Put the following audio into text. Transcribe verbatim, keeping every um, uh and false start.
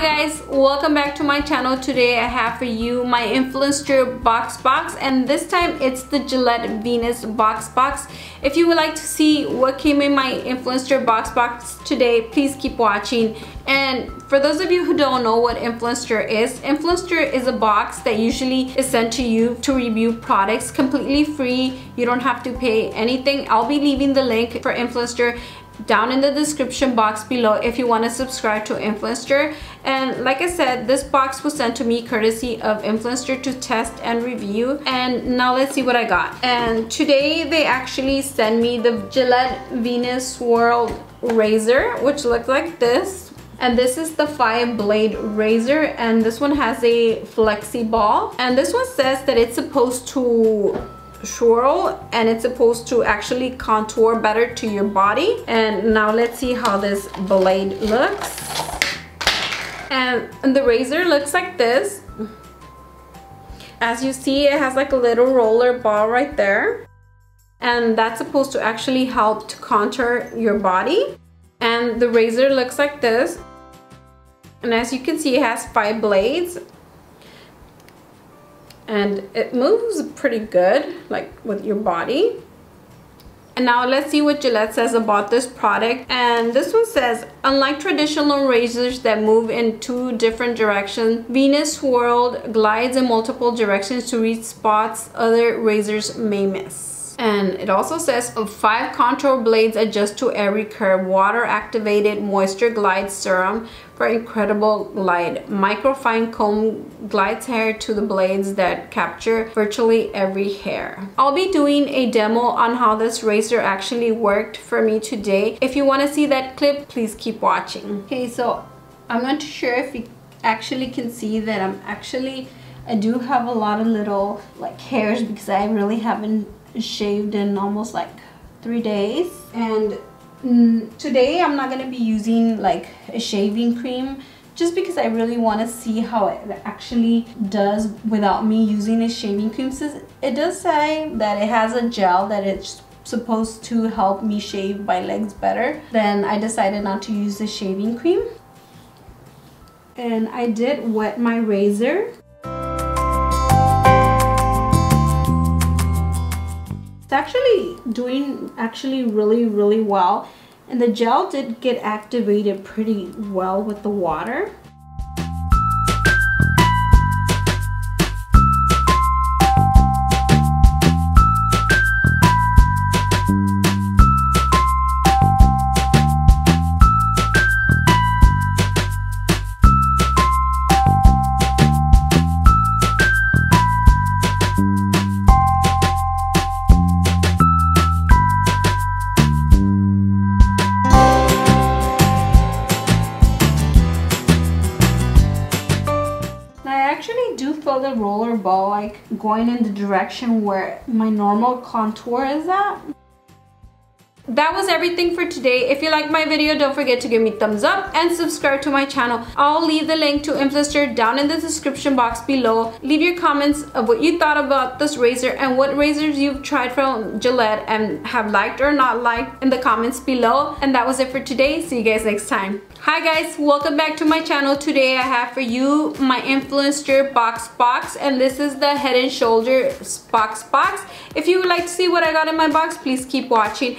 Hi guys, welcome back to my channel. Today I have for you my Influenster box box, and this time it's the Gillette Venus box box. If you would like to see what came in my Influenster box box today, please keep watching. And for those of you who don't know what Influenster is, Influenster is a box that usually is sent to you to review products completely free. You don't have to pay anything. I'll be leaving the link for Influenster down in the description box below if you want to subscribe to Influenster. And like I said, this box was sent to me courtesy of Influenster to test and review. And now let's see what I got. And today they actually sent me the Gillette Venus Swirl razor, which looked like this. And this is the five blade razor, and this one has a flexi ball, and this one says that it's supposed to swirl and it's supposed to actually contour better to your body. And now let's see how this blade looks. And the razor looks like this. As you see, it has like a little roller ball right there, and that's supposed to actually help to contour your body. And the razor looks like this, and as you can see, it has five blades. And it moves pretty good, like with your body. And now let's see what Gillette says about this product. And this one says, unlike traditional razors that move in two different directions, Venus Swirl glides in multiple directions to reach spots other razors may miss. And it also says five contour blades adjust to every curve, water activated moisture glide serum for incredible glide, microfine comb glides hair to the blades that capture virtually every hair. I'll be doing a demo on how this razor actually worked for me today. If you want to see that clip, please keep watching. Okay, so I'm not sure if you actually can see that I'm actually I do have a lot of little like hairs because I really haven't shaved in almost like three days. And mm, today I'm not going to be using like a shaving cream just because I really want to see how it actually does without me using a shaving cream, since it does say that it has a gel that it's supposed to help me shave my legs better. Then I decided not to use the shaving cream, and I did wet my razor. It's actually doing actually really really well, and the gel did get activated pretty well with the water. The roller ball like going in the direction where my normal contour is at. That was everything for today. If you like my video, don't forget to give me thumbs up and subscribe to my channel. I'll leave the link to Influenster down in the description box below. Leave your comments of what you thought about this razor and what razors you've tried from Gillette and have liked or not liked in the comments below. And that was it for today. See you guys next time. Hi guys, welcome back to my channel. Today I have for you my Influenster box box, and this is the Head and Shoulders box box. If you would like to see what I got in my box, please keep watching.